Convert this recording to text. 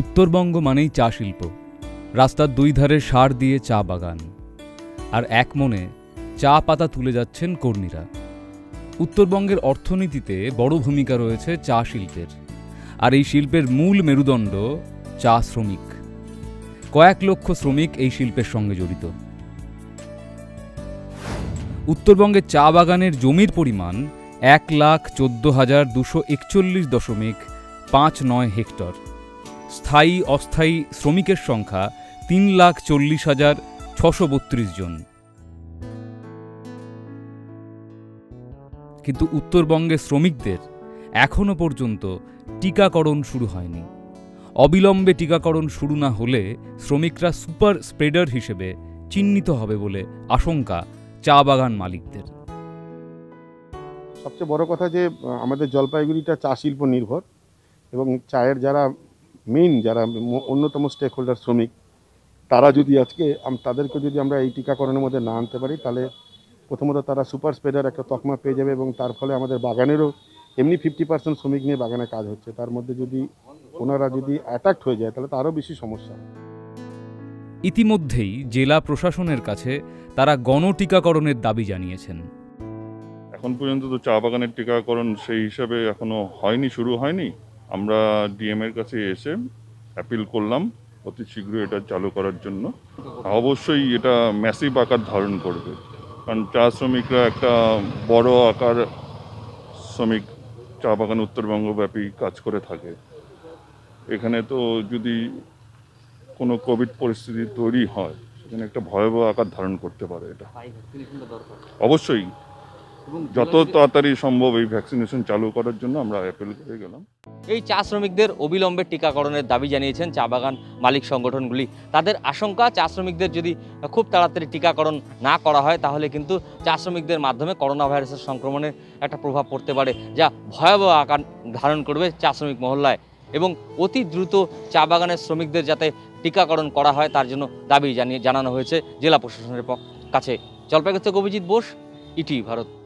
उत्तरबंग मानेई चा शिल्प, रास्तार दुई धारे सार दिए चा बागान और एक मने चा पाता तुले जाच्छेन कर्मीरा। उत्तरबंगेर अर्थनीतिते बड़ भूमिका रयेछे चा शिल्पेर और एई शिल्पेर मूल मेरुदण्ड चा श्रमिक। कयेक लक्ष श्रमिक एई शिल्पेर संगे जड़ित। उत्तरबंगे चा बागानेर जमिर परिमाण 1,14,241.59 हेक्टर। स्थायी अस्थायी श्रमिकेर संख्या 3,40,632 जन। किन्तु उत्तरबंगे श्रमिकदेर एखोनो पर्यन्तो टीकाकरण शुरू हयनि। अबिलम्बे टीकाकरण शुरू ना होले श्रमिकरा सुपार स्प्रेडर हिसेबे चिन्हित हबे बोले आशंका चा बागान मालिकदेर। सबसे बड़ो कथा जे आमादेर जलपाइगुड़ीटा चा शिल्प निर्भर एबं चायेर जारा मेन जारा अन्यतम स्टेक होल्डार श्रमिक तारा जोदि आजके तादेरके जोदि आमरा एई टीकाकरणेर मध्ये ना आनते पारि ताहले प्रथमत तारा सुपार स्प्रेडार एकटा तकमा पेये जाबे एबं तार फले आमादेर बागानेरও एमनि 50% श्रमिक निये बागाने काज हच्छे, तार मध्ये जोदि ओनारा जोदि अ্যাটাকড हये যায় তাহলে তারও বেশি সমস্যা। ইতিমধ্যেই জেলা প্রশাসনের কাছে তারা গণটিকাকরণের দাবি জানিয়েছেন। এখন পর্যন্ত তো চা বাগানের টিকাকরণ সেই হিসাবে এখনো হয়নি, শুরু হয়নি। আমরা ডিএম এর কাছে এসে অ্যাপিল করলাম অতি শীঘ্র এটা চালু করার জন্য। অবশ্যই এটা ম্যাসিভ আকার ধারণ করবে, কারণ চা শ্রমিকরা একটা বড় আকার শ্রমিক চা বাগান উত্তরবঙ্গব্যাপী কাজ করে থাকে। এখানে তো যদি কোনো কোভিড পরিস্থিতি তৈরি হয় সেখানে একটা ভয়াবহ আকার ধারণ করতে পারে। এটা অবশ্যই যত তাড়াতাড়ি সম্ভব এই ভ্যাকসিনেশন চালু করার জন্য আমরা অ্যাপিল করে গেলাম। এই চা শ্রমিকদের অবিলম্বে টিকাকরণের দাবি জানিয়েছেন চা বাগান মালিক সংগঠনগুলি। তাদের আশঙ্কা, চা শ্রমিকদের যদি খুব তাড়াতাড়ি টিকাকরণ না করা হয় তাহলে কিন্তু চা শ্রমিকদের মাধ্যমে করোনা ভাইরাসের সংক্রমণের একটা প্রভাব পড়তে পারে, যা ভয়াবহ আকার ধারণ করবে চা শ্রমিক মহল্লায়। এবং অতি দ্রুত চা বাগানের শ্রমিকদের যাতে টিকাকরণ করা হয় তার জন্য দাবি জানানো হয়েছে জেলা প্রশাসনের কাছে। জলপাইগুড়ি থেকে অভিজিৎ বোস, ETV ভারত।